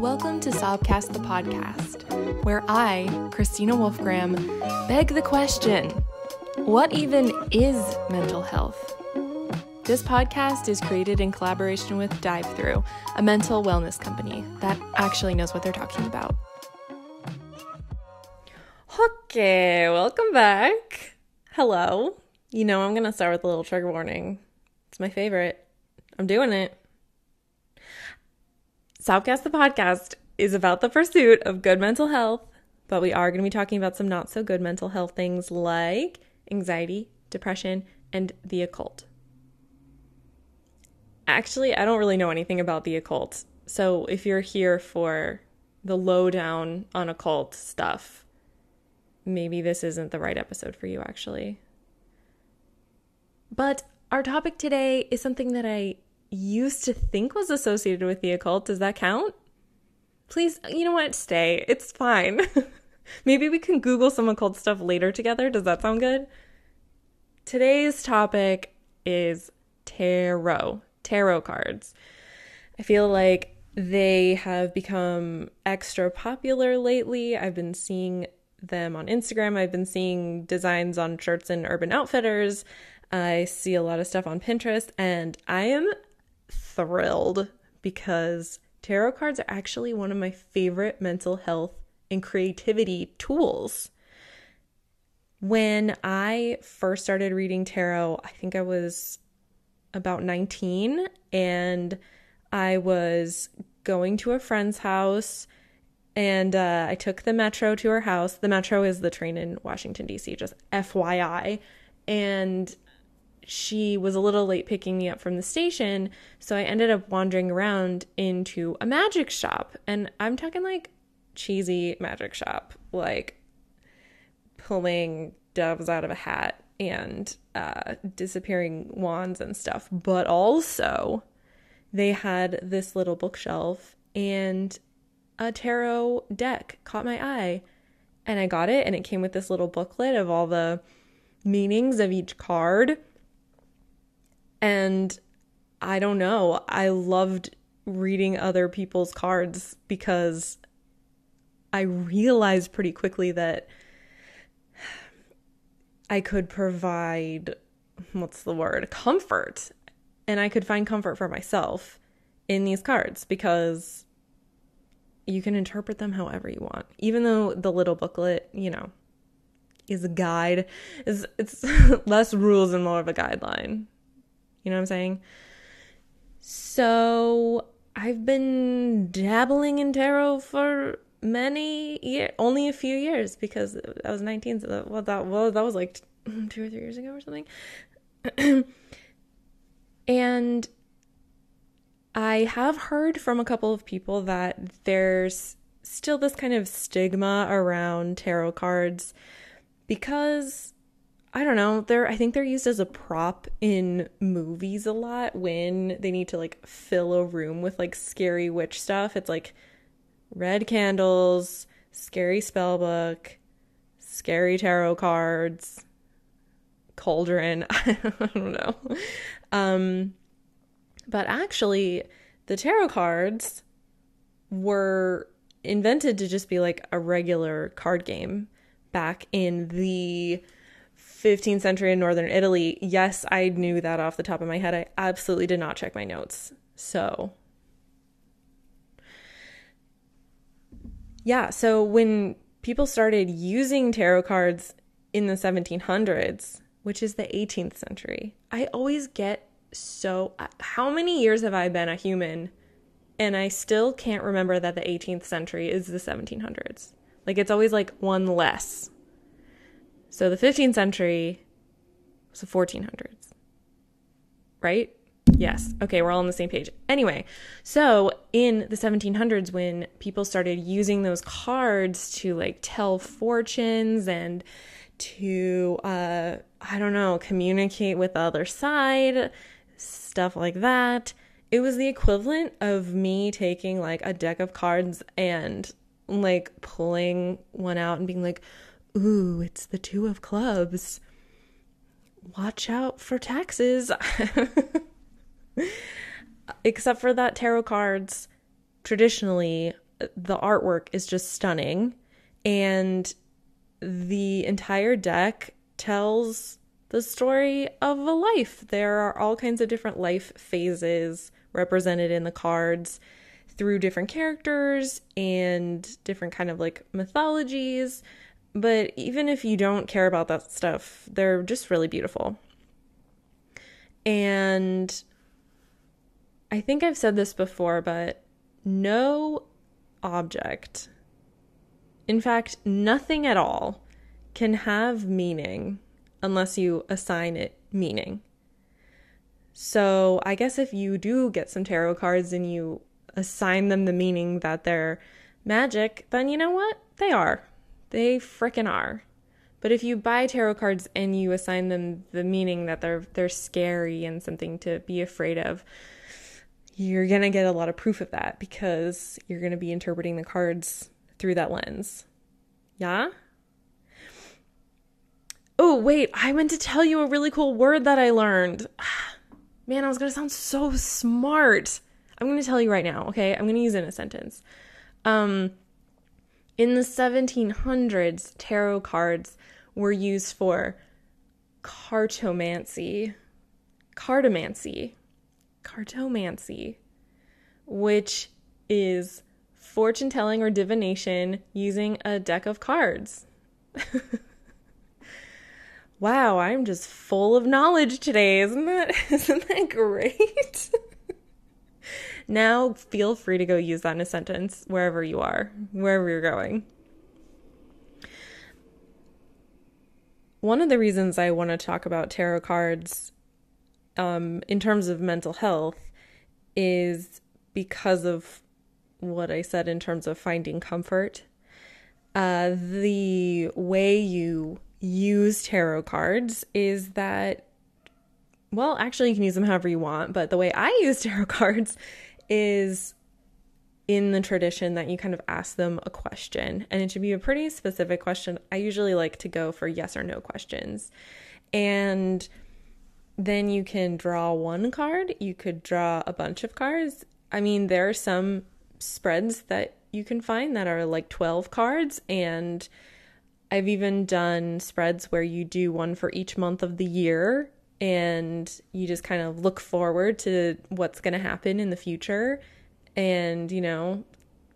Welcome to Sobcast, the podcast, where I, Christina Wolfgram, beg the question, what even is mental health? This podcast is created in collaboration with Dive Thru, a mental wellness company that actually knows what they're talking about. Okay, welcome back. Hello. You know, I'm going to start with a little trigger warning. It's my favorite. I'm doing it. Sobcast, the podcast, is about the pursuit of good mental health, but we are going to be talking about some not so good mental health things like anxiety, depression, and the occult. Actually, I don't really know anything about the occult, so if you're here for the lowdown on occult stuff, maybe this isn't the right episode for you, actually. But our topic today is something that I used to think was associated with the occult. Does that count? Please, you know what? Stay. It's fine. Maybe we can Google some occult stuff later together. Does that sound good? Today's topic is tarot. Tarot cards. I feel like they have become extra popular lately. I've been seeing them on Instagram. I've been seeing designs on shirts and Urban Outfitters. I see a lot of stuff on Pinterest, and I am thrilled because tarot cards are actually one of my favorite mental health and creativity tools. When I first started reading tarot, I think I was about 19, and I was going to a friend's house, and I took the metro to her house. The metro is the train in Washington, D.C., just FYI. And she was a little late picking me up from the station, so I ended up wandering around into a magic shop. And I'm talking like cheesy magic shop, like pulling doves out of a hat and disappearing wands and stuff. But also, they had this little bookshelf, and a tarot deck caught my eye. And I got it, and it came with this little booklet of all the meanings of each card. And I don't know, I loved reading other people's cards because I realized pretty quickly that I could provide, comfort. And I could find comfort for myself in these cards because you can interpret them however you want. Even though the little booklet, you know, is a guide, it's less rules and more of a guideline. You know what I'm saying? So I've been dabbling in tarot for many years, only a few years, because I was 19, so that was like 2 or 3 years ago or something. And I have heard from a couple of people that there's still this kind of stigma around tarot cards because, I don't know, I think they're used as a prop in movies a lot when they need to like fill a room with like scary witch stuff. It's like red candles, scary spell book, scary tarot cards, cauldron. I don't know. But actually the tarot cards were invented to just be like a regular card game back in the 15th century in northern Italy. Yes, I knew that off the top of my head. I absolutely did not check my notes. So yeah, so when people started using tarot cards in the 1700s, which is the 18th century, I always get so, how many years have I been a human and I still can't remember that the 18th century is the 1700s? Like, it's always like one less. So the 15th century was the 1400s, right? Yes. Okay, we're all on the same page. Anyway, so in the 1700s, when people started using those cards to like tell fortunes and to, communicate with the other side, stuff like that, it was the equivalent of me taking like a deck of cards and like pulling one out and being like, ooh, it's the 2 of clubs. Watch out for taxes. Except for that tarot cards traditionally the artwork is just stunning, and the entire deck tells the story of a life. There are all kinds of different life phases represented in the cards through different characters and different kind of like mythologies. But even if you don't care about that stuff, they're just really beautiful. And I think I've said this before, but no object, in fact, nothing at all, can have meaning unless you assign it meaning. So I guess if you do get some tarot cards and you assign them the meaning that they're magic, then you know what? They are. They frickin' are. But if you buy tarot cards and you assign them the meaning that they're scary and something to be afraid of, you're going to get a lot of proof of that because you're going to be interpreting the cards through that lens. Yeah? Oh, wait, I meant to tell you a really cool word that I learned. Man, I was going to sound so smart. I'm going to tell you right now, okay? I'm going to use it in a sentence. In the 1700s, tarot cards were used for cartomancy, which is fortune telling or divination using a deck of cards. Wow, I'm just full of knowledge today. Isn't that great? Now feel free to go use that in a sentence wherever you are, wherever you're going. One of the reasons I want to talk about tarot cards in terms of mental health is because of what I said in terms of finding comfort. The way you use tarot cards is that, well, actually you can use them however you want, but the way I use tarot cards is in the tradition that you kind of ask them a question, and it should be a pretty specific question. I usually like to go for yes or no questions, and then you can draw one card. You could draw a bunch of cards. I mean, there are some spreads that you can find that are like 12 cards, and I've even done spreads where you do one for each month of the year, and you just kind of look forward to what's going to happen in the future and, you know,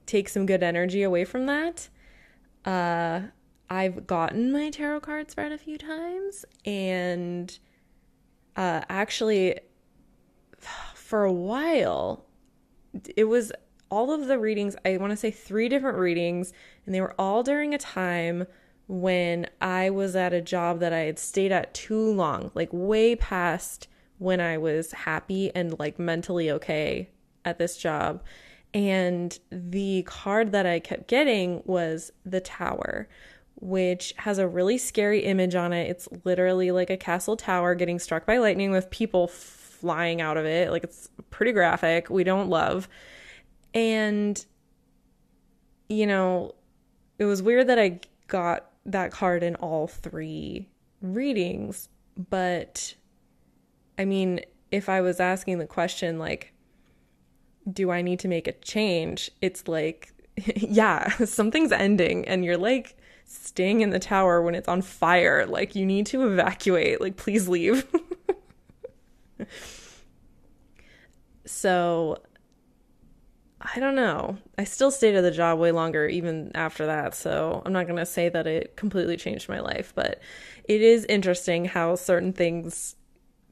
take some good energy away from that. I've gotten my tarot card spread a few times, and actually for a while it was all of the readings. I want to say 3 different readings, and they were all during a time when I was at a job that I had stayed at too long, like way past when I was happy and like mentally okay at this job. And the card that I kept getting was the Tower, which has a really scary image on it. It's literally like a castle tower getting struck by lightning with people flying out of it. Like, it's pretty graphic. We don't love. And, you know, it was weird that I got that card in all 3 readings, but I mean, if I was asking the question, like, do I need to make a change? It's like, yeah, something's ending, and you're like staying in the tower when it's on fire. Like, you need to evacuate. Like, please leave. So, I don't know. I still stayed at the job way longer even after that, so I'm not going to say that it completely changed my life, but it is interesting how certain things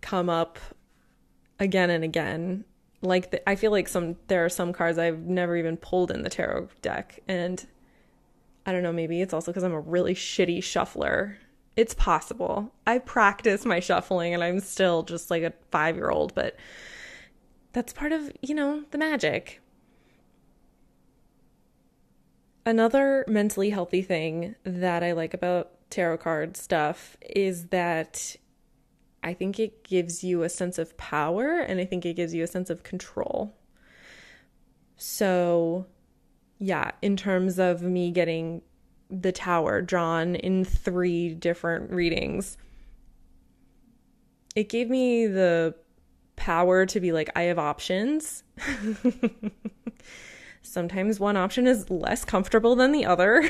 come up again and again. Like, I feel like there are some cards I've never even pulled in the tarot deck, and I don't know, maybe it's also because I'm a really shitty shuffler. It's possible. I practice my shuffling, and I'm still just like a 5-year-old, but that's part of, you know, the magic. Another mentally healthy thing that I like about tarot card stuff is that I think it gives you a sense of power, and I think it gives you a sense of control. So, yeah, in terms of me getting the Tower drawn in 3 different readings, it gave me the power to be like, I have options. Sometimes one option is less comfortable than the other.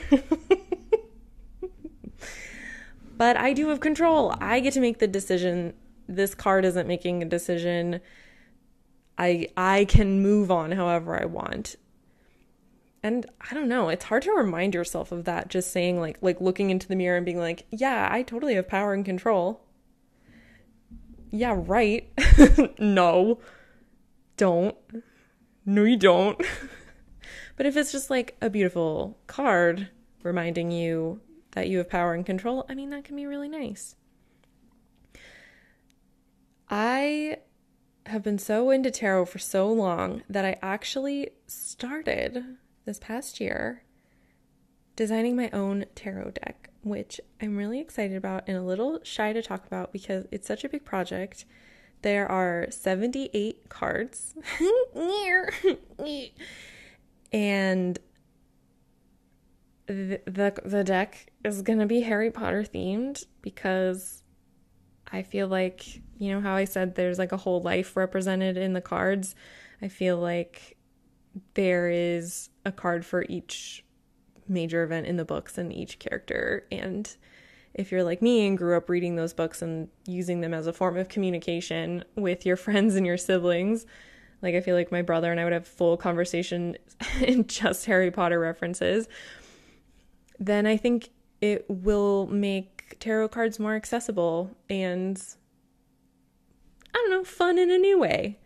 But I do have control. I get to make the decision. This card isn't making a decision. I can move on however I want. And I don't know, it's hard to remind yourself of that, just saying like looking into the mirror and being like, yeah, I totally have power and control. Yeah, right. No. Don't. No, you don't. But if it's just like a beautiful card reminding you that you have power and control, I mean, that can be really nice. I have been so into tarot for so long that I actually started this past year designing my own tarot deck, which I'm really excited about and a little shy to talk about because it's such a big project. There are 78 cards. And the deck is going to be Harry Potter themed because I feel like, you know how I said there's like a whole life represented in the cards? I feel like there is a card for each major event in the books and each character. And if you're like me and grew up reading those books and using them as a form of communication with your friends and your siblings, like I feel like my brother and I would have full conversation in just Harry Potter references, then I think it will make tarot cards more accessible and, I don't know, fun in a new way.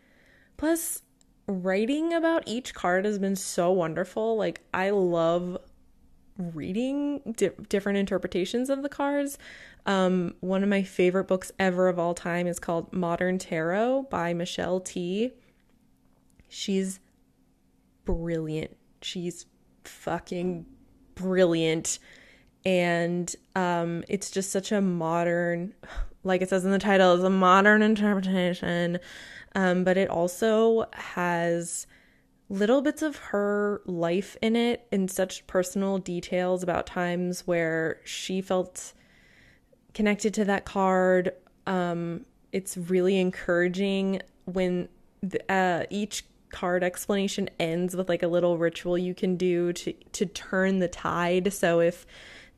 Plus, writing about each card has been so wonderful. Like, I love reading different interpretations of the cards. One of my favorite books ever of all time is called Modern Tarot by Michelle T. She's brilliant. She's fucking brilliant. And it's just such a modern, like it says in the title, it's a modern interpretation. But it also has little bits of her life in it and such personal details about times where she felt connected to that card. It's really encouraging when each card explanation ends with like a little ritual you can do to turn the tide. So if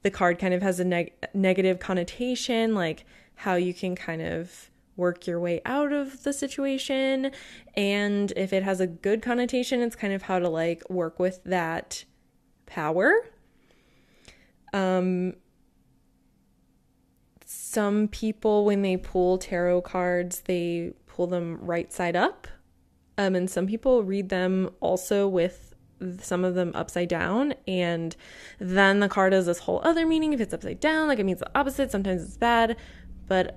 the card kind of has a negative connotation, like how you can kind of work your way out of the situation, and if it has a good connotation, it's kind of how to like work with that power. Some people, when they pull tarot cards, they pull them right side up, and some people read them also with some of them upside down, and then the card has this whole other meaning if it's upside down, like it means the opposite. Sometimes it's bad, but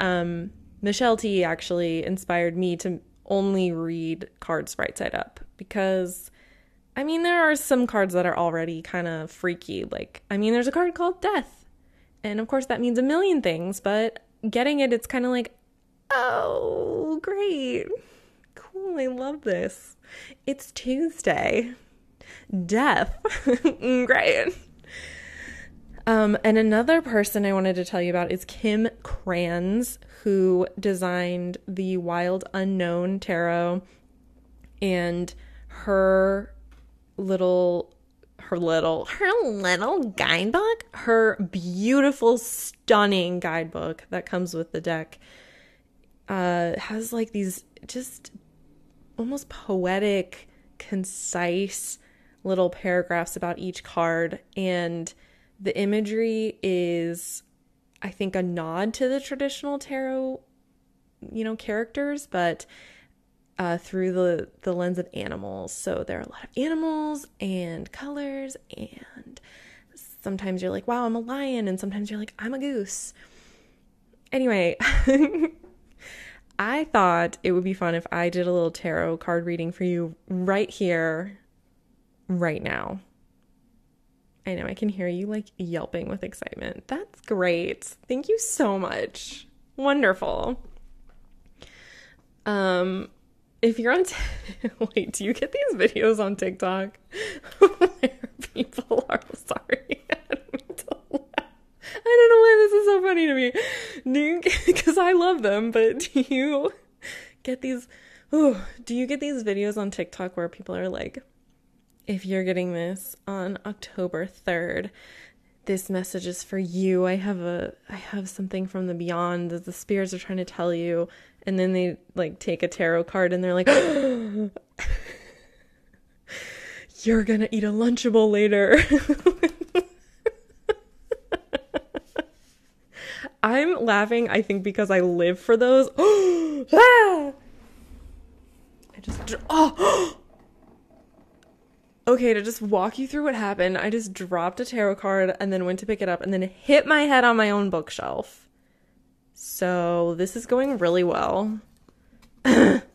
Michelle T. actually inspired me to only read cards right side up because, I mean, there are some cards that are already kind of freaky. Like, I mean, there's a card called Death. And, of course, that means a million things. But getting it, it's kind of like, oh, great. Cool, I love this. It's Tuesday. Death. Great. And another person I wanted to tell you about is Kim Kranz, who designed the Wild Unknown Tarot, and her little guidebook, her beautiful, stunning guidebook that comes with the deck, has like these just almost poetic, concise little paragraphs about each card, and the imagery is, I think, a nod to the traditional tarot, you know, characters, but through the lens of animals. So there are a lot of animals and colors, and sometimes you're like, wow, I'm a lion, and sometimes you're like, I'm a goose. Anyway, I thought it would be fun if I did a little tarot card reading for you right here, right now. I know, I can hear you like yelping with excitement. That's great. Thank you so much. Wonderful. If you're on wait, do you get these videos on TikTok where people are sorry? I don't know why this is so funny to me. Because I love them, but do you get these videos on TikTok where people are like, If you're getting this on October 3rd, this message is for you. I have something from the beyond that the spirits are trying to tell you, and then they like take a tarot card and they're like, you're gonna eat a Lunchable later. I'm laughing, I think, because I live for those. Okay, to just walk you through what happened, I just dropped a tarot card and then went to pick it up and then hit my head on my own bookshelf. So this is going really well. Thank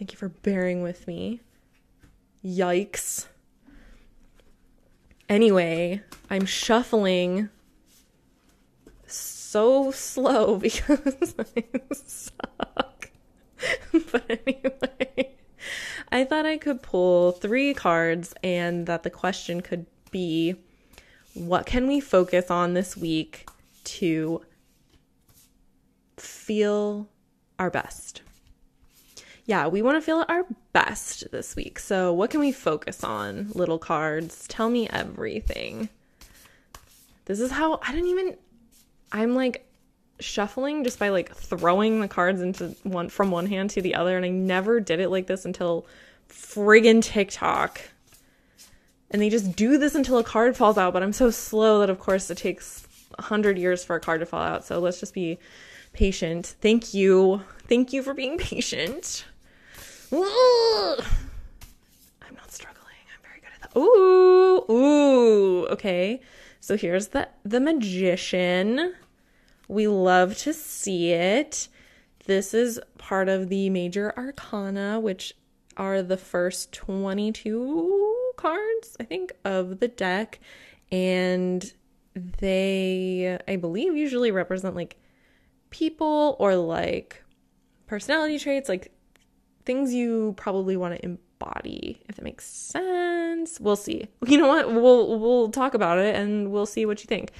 you for bearing with me. Yikes. Anyway, I'm shuffling so slow because I suck. But anyway, I thought I could pull three cards and that the question could be, what can we focus on this week to feel our best? Yeah, we want to feel our best this week. So what can we focus on? Little cards, tell me everything. This is how I'm like shuffling just by like throwing the cards into one from one hand to the other, and I never did it like this until friggin' TikTok. And they just do this until a card falls out, but I'm so slow that of course it takes 100 years for a card to fall out. So let's just be patient. Thank you. Thank you for being patient. Ugh. I'm not struggling. I'm very good at that. Ooh. Okay. So here's the Magician. We love to see it. This is part of the Major Arcana, which are the first 22 cards, I think, of the deck. And they, I believe, usually represent like people or like personality traits, like things you probably want to embody, if that makes sense. We'll see. You know what? We'll talk about it and we'll see what you think.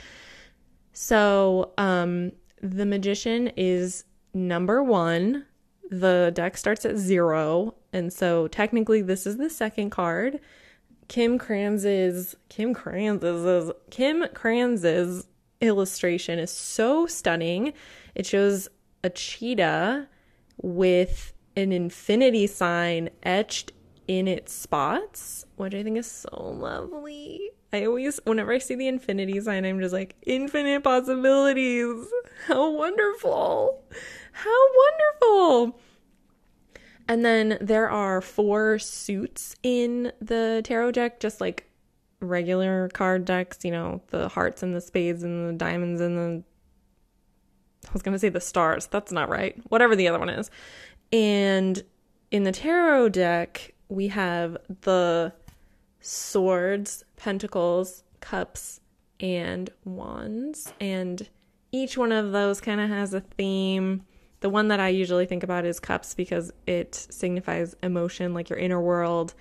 So, the Magician is number one. The deck starts at 0. And so technically this is the second card. Kim Kranz's illustration is so stunning. It shows a cheetah with an infinity sign etched in its spots, which I think is so lovely. I always, whenever I see the infinity sign, I'm just like, infinite possibilities. How wonderful. How wonderful. And then there are 4 suits in the tarot deck, just like regular card decks, you know, the hearts and the spades and the diamonds and the, I was going to say the stars. That's not right. Whatever the other one is. And in the tarot deck, we have the swords, pentacles, cups, and wands, and each one of those kind of has a theme. The one that I usually think about is cups because it signifies emotion, like your inner world.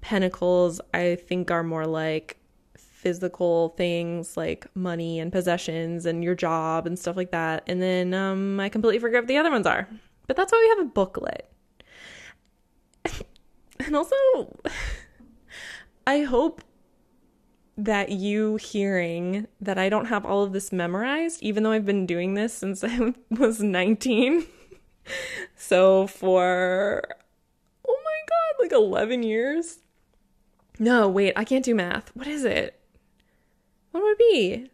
Pentacles, I think, are more like physical things like money and possessions and your job and stuff like that. And then I completely forget what the other ones are, but that's why we have a booklet. And also, I hope that you hearing that I don't have all of this memorized, even though I've been doing this since I was 19. So for, oh my God, like 11 years. No, wait, I can't do math. What is it? What would it be?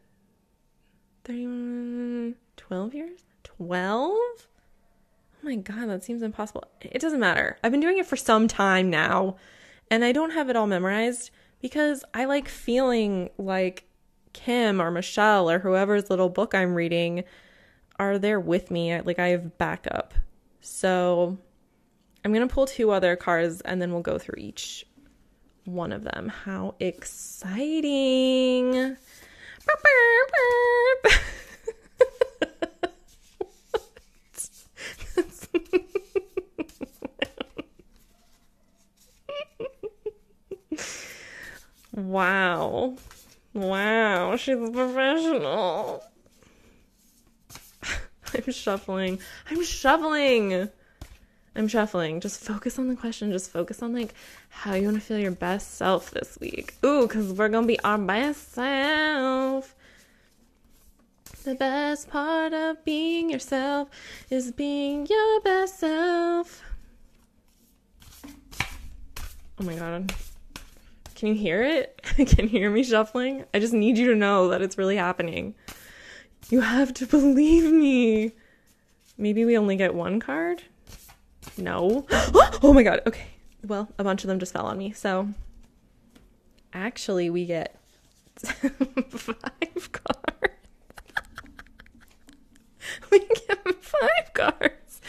31, 12 years? 12? Oh my God, that seems impossible. It doesn't matter. I've been doing it for some time now. And I don't have it all memorized because I like feeling like Kim or Michelle or whoever's little book I'm reading are there with me. Like I have backup. So I'm going to pull 2 other cards and then we'll go through each one of them. How exciting. Burp, burp, burp. Wow. Wow, she's professional. I'm shuffling. I'm shuffling. Just focus on the question. Just focus on, like, how you want to feel your best self this week. Ooh, because we're going to be our best self. The best part of being yourself is being your best self. Oh, my God. Can you hear it? Can you hear me shuffling? I just need you to know that it's really happening. You have to believe me. Maybe we only get one card? No. Oh, my God. Okay. Well, a bunch of them just fell on me. So, actually, we get 5 cards. We get 5 cards.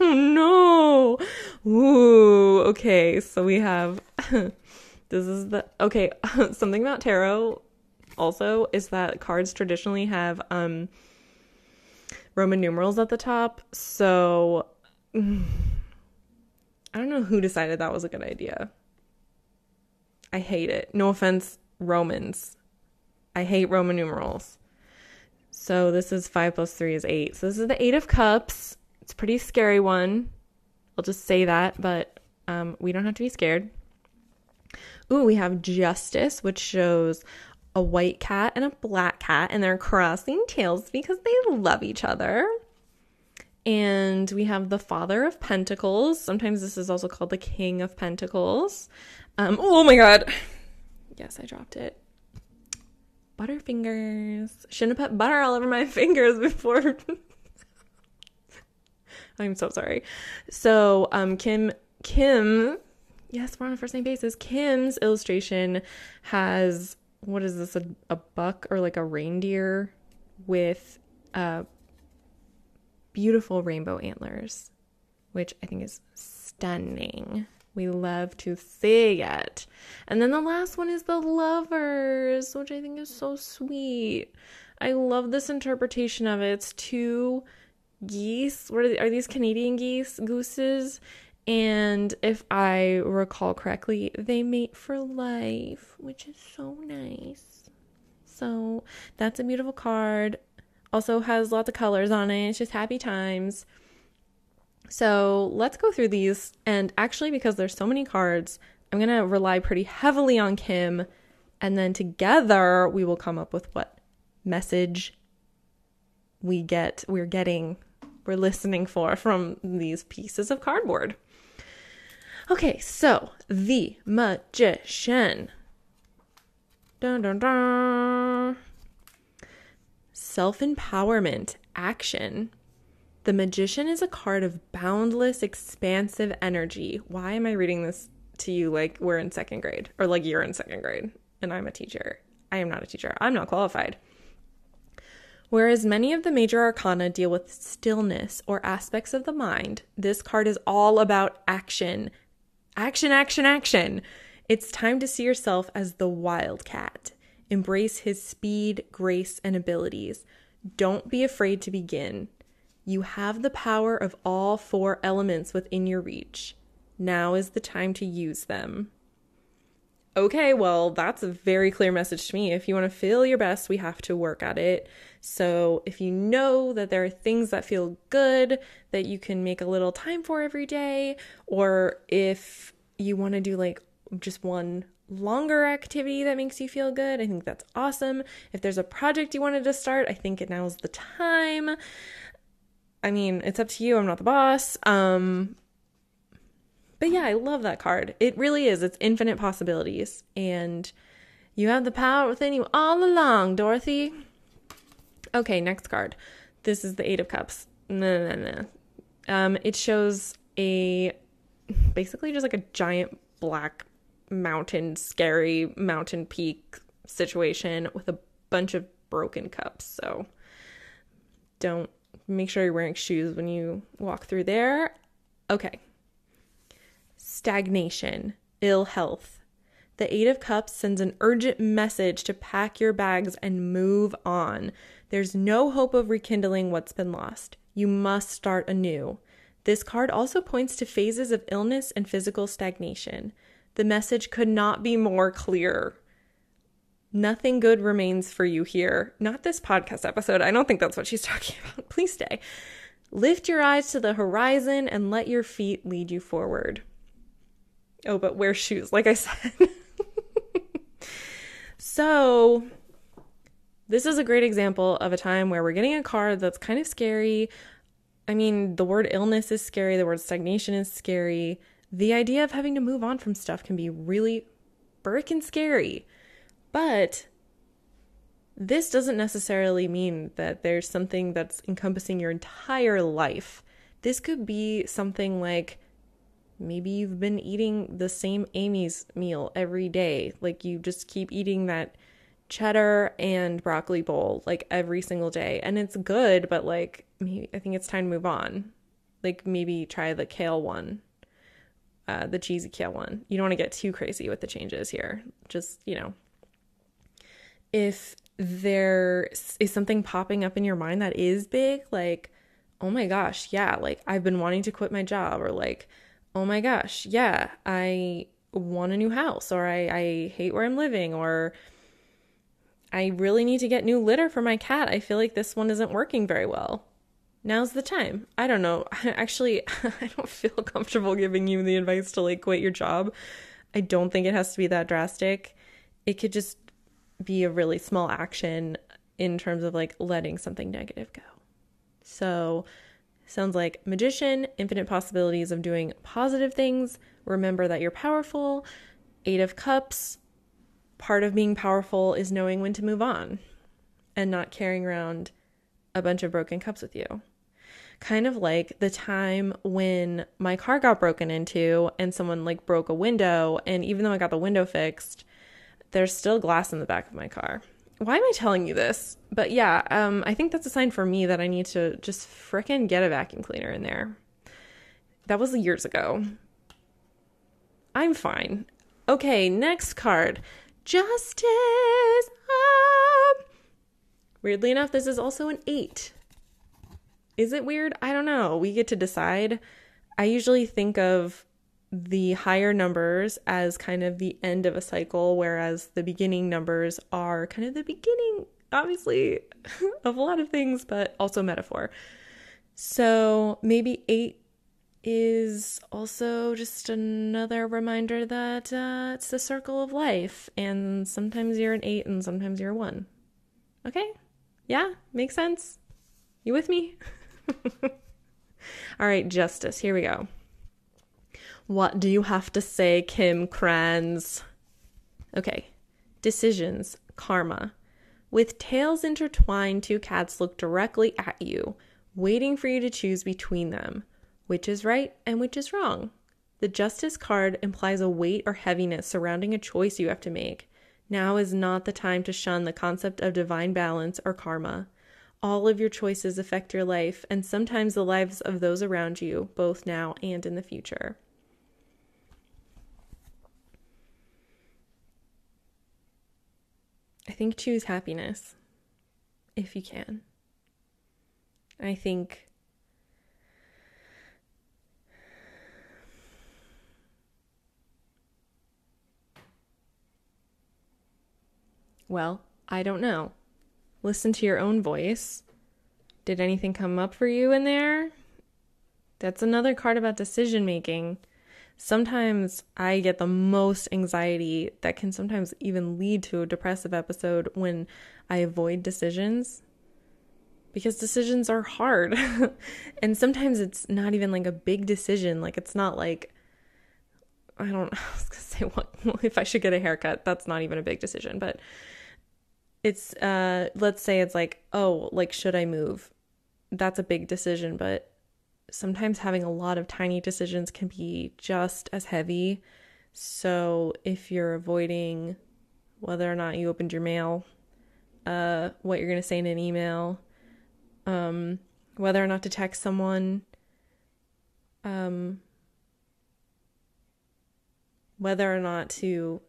Oh, no. Ooh. Okay. So, we have... This is the... Okay. Something about tarot also is that cards traditionally have Roman numerals at the top. So... I don't know who decided that was a good idea. I hate it. No offense, Romans. I hate Roman numerals. So this is 5 plus 3 is 8. So this is the 8 of cups. It's a pretty scary one. I'll just say that, but we don't have to be scared. Ooh, we have justice, which shows a white cat and a black cat, and they're crossing tails because they love each other. And we have the Father of Pentacles. Sometimes this is also called the King of Pentacles. Oh my God. Yes, I dropped it. Butterfingers. Shouldn't have put butter all over my fingers before. I'm so sorry. So Kim, yes, we're on a first name basis. Kim's illustration has, what is this, a buck or like a reindeer with beautiful rainbow antlers, which I think is stunning. We love to see it. And then the last one is the lovers, which I think is so sweet. I love this interpretation of it. It's 2 geese. What are these Canadian geese? Gooses. And if I recall correctly, they mate for life, which is so nice. So that's a beautiful card. Also has lots of colors on it. It's just happy times. So let's go through these. And actually, because there's so many cards, I'm going to rely pretty heavily on Kim. And then together, we will come up with what message we're listening for from these pieces of cardboard. Okay, so the magician. Dun, dun, dun. Self-empowerment, action. The magician is a card of boundless, expansive energy. Why am I reading this to you like we're in second grade? Or like you're in second grade and I'm a teacher. I am not a teacher. I'm not qualified. Whereas many of the major arcana deal with stillness or aspects of the mind, this card is all about action. Action, action, action. It's time to see yourself as the wildcat. Embrace his speed, grace, and abilities. Don't be afraid to begin. You have the power of all 4 elements within your reach. Now is the time to use them. Okay, well, that's a very clear message to me. If you want to feel your best, we have to work at it. So if you know that there are things that feel good, that you can make a little time for every day, or if you want to do like just one longer activity that makes you feel good, I think that's awesome. If there's a project you wanted to start, I think now is the time. I mean, it's up to you. I'm not the boss. But yeah, I love that card. It really is. It's infinite possibilities. And you have the power within you all along, Dorothy. Okay, next card. This is the 8 of cups. No. It shows basically just like a giant black mountain, scary mountain peak situation with a bunch of broken cups. So don't make sure you're wearing shoes when you walk through there. Okay. Stagnation, ill health. The 8 of cups sends an urgent message to pack your bags and move on. There's no hope of rekindling what's been lost. You must start anew. This card also points to phases of illness and physical stagnation. The message could not be more clear. Nothing good remains for you here. Not this podcast episode. I don't think that's what she's talking about. Please stay. Lift your eyes to the horizon and let your feet lead you forward. Oh, but wear shoes, like I said. So this is a great example of a time where we're getting a card that's kind of scary. I mean, the word illness is scary. The word stagnation is scary. The idea of having to move on from stuff can be really frickin' scary. But this doesn't necessarily mean that there's something that's encompassing your entire life. This could be something like maybe you've been eating the same Amy's meal every day. Like you just keep eating that cheddar and broccoli bowl like every single day, and it's good, but like maybe I think it's time to move on. Like maybe try the kale one, the cheesy kale one. You don't want to get too crazy with the changes here. Just, you know, if there is something popping up in your mind that is big, like, oh my gosh, yeah, like I've been wanting to quit my job, or like, oh my gosh, yeah, I want a new house, or I hate where I'm living, or I really need to get new litter for my cat. I feel like this one isn't working very well. Now's the time. I don't know. Actually, I don't feel comfortable giving you the advice to like quit your job. I don't think it has to be that drastic. It could just be a really small action in terms of like letting something negative go. So sounds like magician, infinite possibilities of doing positive things. Remember that you're powerful. Eight of Cups. Part of being powerful is knowing when to move on and not carrying around a bunch of broken cups with you. Kind of like the time when my car got broken into and someone like broke a window, and even though I got the window fixed, there's still glass in the back of my car. Why am I telling you this? But yeah, I think that's a sign for me that I need to just frickin' get a vacuum cleaner in there. That was years ago. I'm fine. Okay, next card. Justice up. Weirdly enough, this is also an 8. Is it weird? I don't know. We get to decide. I usually think of the higher numbers as kind of the end of a cycle, whereas the beginning numbers are kind of the beginning, obviously, of a lot of things, but also metaphor. So maybe 8 is also just another reminder that it's the circle of life, and sometimes you're an 8 and sometimes you're a 1. Okay? Yeah? Makes sense? You with me? All right, justice. Here we go. What do you have to say, Kim Kranz? Okay. Decisions. Karma. With tails intertwined, two cats look directly at you, waiting for you to choose between them. Which is right and which is wrong? The justice card implies a weight or heaviness surrounding a choice you have to make. Now is not the time to shun the concept of divine balance or karma. All of your choices affect your life, and sometimes the lives of those around you, both now and in the future. I think choose happiness, if you can. I think well, I don't know. Listen to your own voice. Did anything come up for you in there? That's another card about decision making. Sometimes I get the most anxiety that can sometimes even lead to a depressive episode when I avoid decisions, because decisions are hard. And sometimes it's not even like a big decision. Like it's not like, I don't know, I was going to say what if I should get a haircut. That's not even a big decision, but it's let's say it's like, oh, like should I move? That's a big decision, but sometimes having a lot of tiny decisions can be just as heavy. So if you're avoiding whether or not you opened your mail, what you're going to say in an email, whether or not to text someone, whether or not to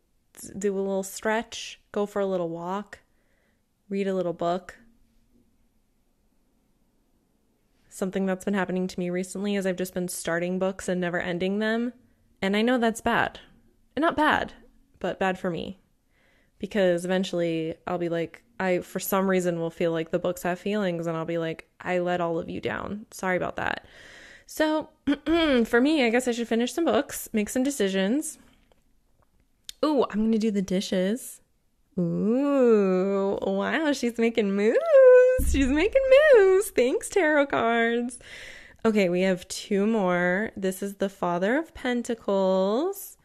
do a little stretch, go for a little walk, read a little book. Something that's been happening to me recently is I've just been starting books and never ending them. And I know that's bad. And not bad, but bad for me. because eventually I'll be like, I for some reason will feel like the books have feelings, and I'll be like, I let all of you down. Sorry about that. So for me, I guess I should finish some books, make some decisions. Ooh, I'm gonna do the dishes. Ooh, wow, she's making moves. She's making moves. Thanks, tarot cards. Okay, we have two more. This is the Father of Pentacles.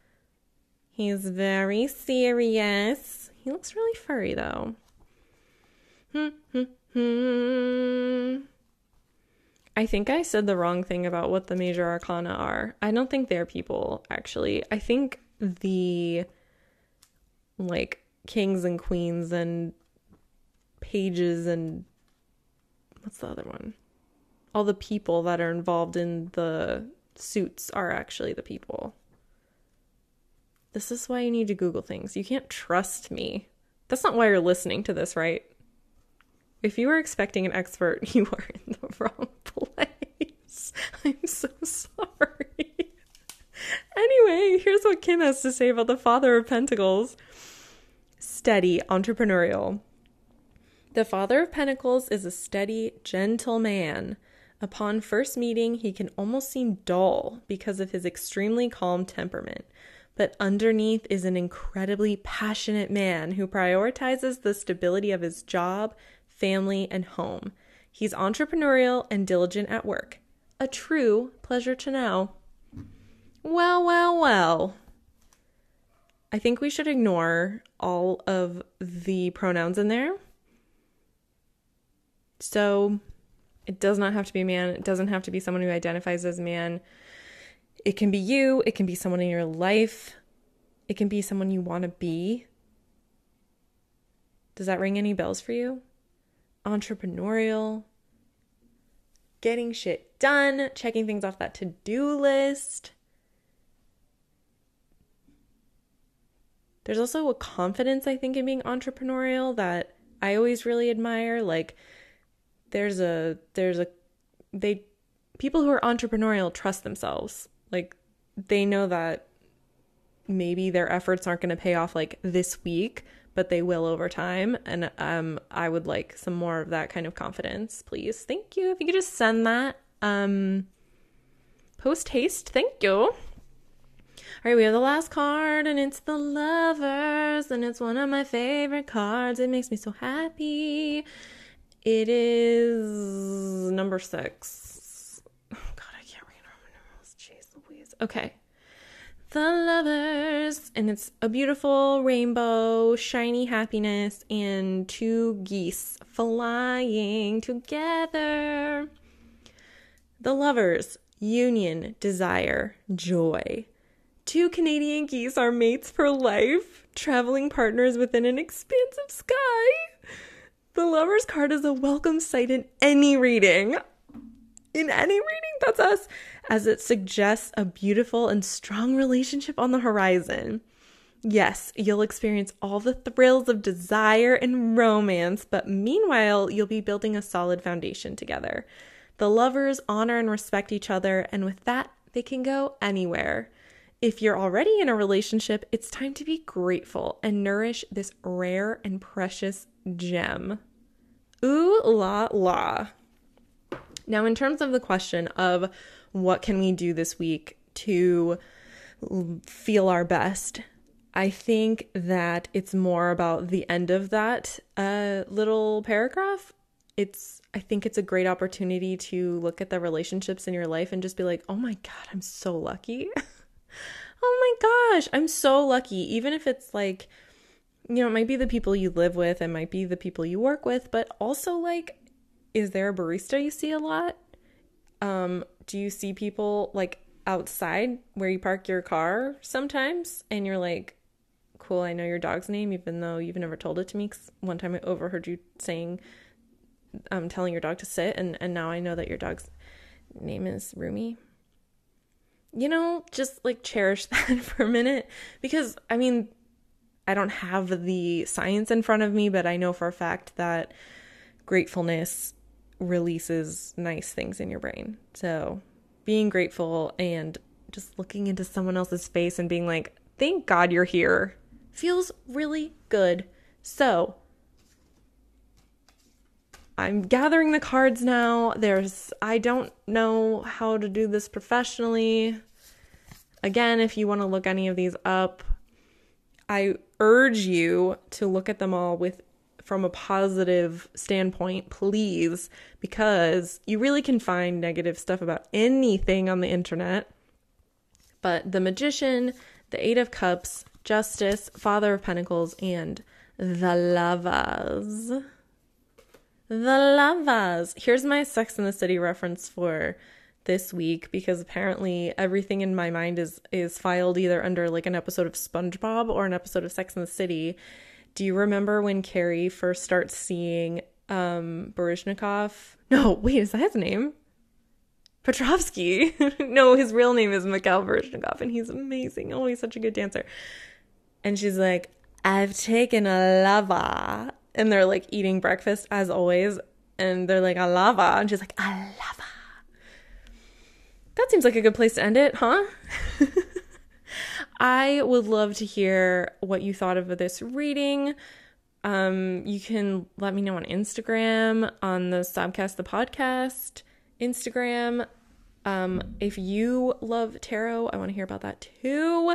He's very serious. He looks really furry, though. I think I said the wrong thing about what the major arcana are. I don't think they're people, actually. I think the, like, kings and queens and pages and what's the other one? All the people that are involved in the suits are actually the people. This is why you need to Google things. You can't trust me. That's not why you're listening to this, right? If you were expecting an expert, you are in the wrong place. I'm so sorry. Anyway, here's what Kim has to say about the Father of Pentacles. Steady, entrepreneurial. The Father of Pentacles is a steady, gentle man. Upon first meeting, he can almost seem dull because of his extremely calm temperament. But underneath is an incredibly passionate man who prioritizes the stability of his job, family, and home. He's entrepreneurial and diligent at work. A true pleasure to know. Well, well, well. I think we should ignore all of the pronouns in there. So it does not have to be a man. It doesn't have to be someone who identifies as a man. It can be you. It can be someone in your life. It can be someone you want to be. Does that ring any bells for you? Entrepreneurial. Getting shit done. Checking things off that to-do list. There's also a confidence, I think, in being entrepreneurial that I always really admire. Like, people who are entrepreneurial trust themselves. Like, they know that maybe their efforts aren't going to pay off like this week, but they will over time. And I would like some more of that kind of confidence, please. Thank you. If you could just send that post haste. Thank you. All right, we have the last card, and it's the Lovers, and it's one of my favorite cards. It makes me so happy. It is number 6. Oh, God, I can't read Roman numerals. Jeez Louise. Okay. The Lovers, and it's a beautiful rainbow, shiny happiness, and two geese flying together. The Lovers, union, desire, joy. Two Canadian geese are mates for life, traveling partners within an expansive sky. The Lover's card is a welcome sight in any reading. In any reading, that's us, as it suggests a beautiful and strong relationship on the horizon. Yes, you'll experience all the thrills of desire and romance, but meanwhile, you'll be building a solid foundation together. The Lovers honor and respect each other, and with that, they can go anywhere. If you're already in a relationship, it's time to be grateful and nourish this rare and precious gem. Ooh la la. Now, in terms of the question of what can we do this week to feel our best, I think that it's more about the end of that little paragraph. I think it's a great opportunity to look at the relationships in your life and just be like, oh my God, I'm so lucky. Oh my gosh, I'm so lucky. Even if it's like, you know, it might be the people you live with, it might be the people you work with, but also like, is there a barista you see a lot? Do you see people like outside where you park your car sometimes? And you're like, cool, I know your dog's name, even though you've never told it to me, because one time I overheard you saying, telling your dog to sit, and now I know that your dog's name is Rumi. You know, just like cherish that for a minute, because I mean, I don't have the science in front of me, but I know for a fact that gratefulness releases nice things in your brain. So being grateful and just looking into someone else's face and being like, thank God you're here. feels really good. So I'm gathering the cards now. I don't know how to do this professionally. Again, if you want to look any of these up, I urge you to look at them all from a positive standpoint, please, because you really can find negative stuff about anything on the internet. But the Magician, the Eight of Cups, Justice, Father of Pentacles, and the Lovers. Here's my Sex and the City reference for this week, because apparently everything in my mind is filed either under like an episode of SpongeBob or an episode of Sex and the City. Do you remember when Carrie first starts seeing Baryshnikov? No, wait, is that his name? Petrovsky. No, his real name is Mikhail Baryshnikov, and he's amazing. Oh, he's such a good dancer. And she's like, I've taken a lava. And they're like eating breakfast as always. And they're like, a lava. And she's like, a lava. That seems like a good place to end it, huh? I would love to hear what you thought of this reading. You can let me know on Instagram, on the Sobcast the Podcast Instagram. If you love tarot, I want to hear about that too.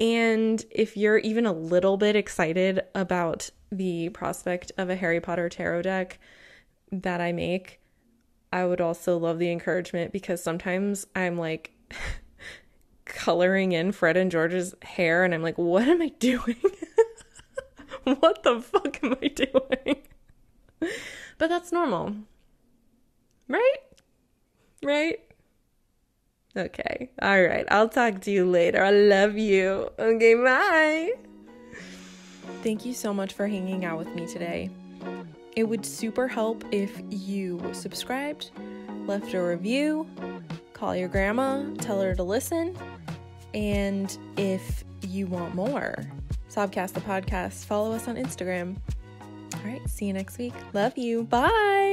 And if you're even a little bit excited about the prospect of a Harry Potter tarot deck that I make, I would also love the encouragement, because sometimes I'm like coloring in Fred and George's hair and I'm like, what am I doing? What the fuck am I doing? But that's normal. Right? Okay. All right. I'll talk to you later. I love you. Okay, bye. Thank you so much for hanging out with me today. It would super help if you subscribed, left a review, call your grandma, tell her to listen, and if you want more, Sobcast the Podcast, follow us on Instagram. All right, see you next week. Love you. Bye.